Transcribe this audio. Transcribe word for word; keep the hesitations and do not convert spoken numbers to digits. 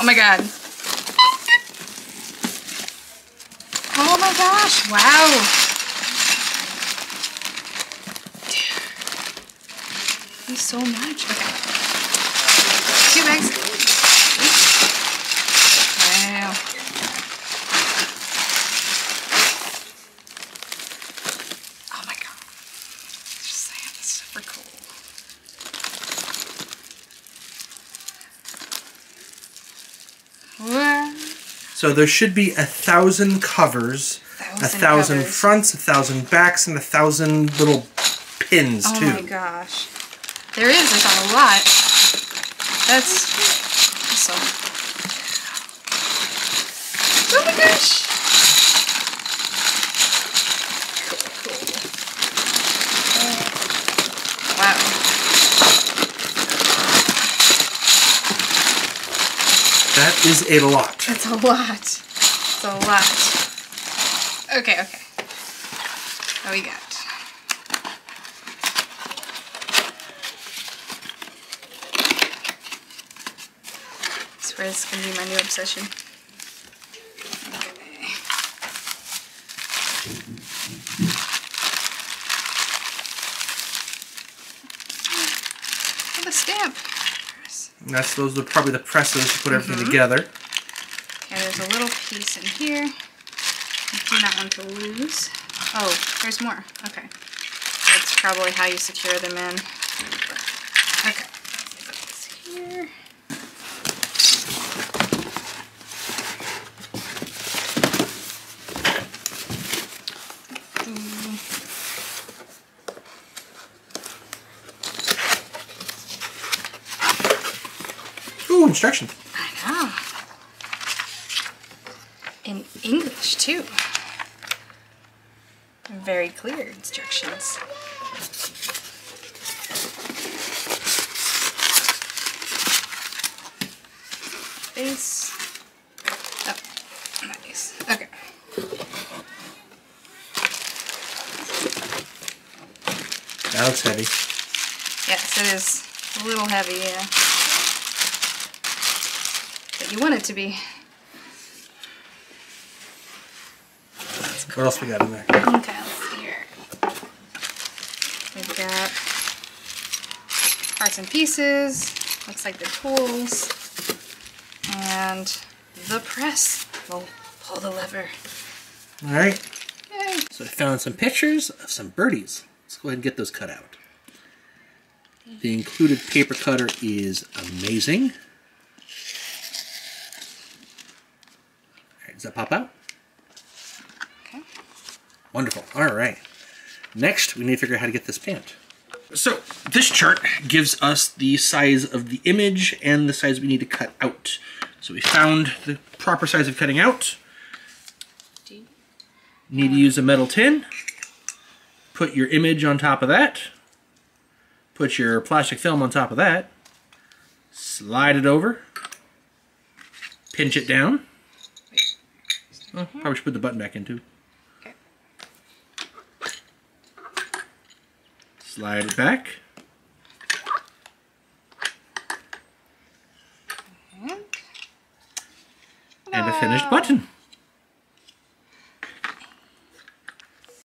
Oh my god. Oh my gosh, wow. Dude. There's so much. Okay. Two eggs. Wow. Oh my god. It's just saying, it's super cool. So there should be a thousand covers, thousand a thousand covers. fronts, a thousand backs, and a thousand little pins, oh too. Oh my gosh. There is. There's a lot. That's awesome. Oh my gosh. That is a lot. That's a lot. It's a lot. Okay, okay. What do we got? I swear this is going to be my new obsession. Okay. And a stamp. And that's those are probably the presses to put everything mm-hmm. together. Okay, there's a little piece in here. I do not want to lose. Oh, there's more. Okay. That's probably how you secure them in. Okay. Put this here. Instruction. I know. In English, too. Very clear instructions. Base. Oh, nice. Okay. That looks heavy. Yes, it is a little heavy, yeah. You want it to be. What else we got in there? Okay, let's see here. We've got parts and pieces, looks like the tools, and the press. We'll pull the lever. Alright. So I found some pictures of some birdies. Let's go ahead and get those cut out. The included paper cutter is amazing. Does that pop out? Okay. Wonderful. All right. Next, we need to figure out how to get this pant. So this chart gives us the size of the image and the size we need to cut out. So we found the proper size of cutting out. Need to use a metal tin. Put your image on top of that. Put your plastic film on top of that. Slide it over. Pinch it down. Well, probably should put the button back in too. Okay. Slide it back. And, and a finished button.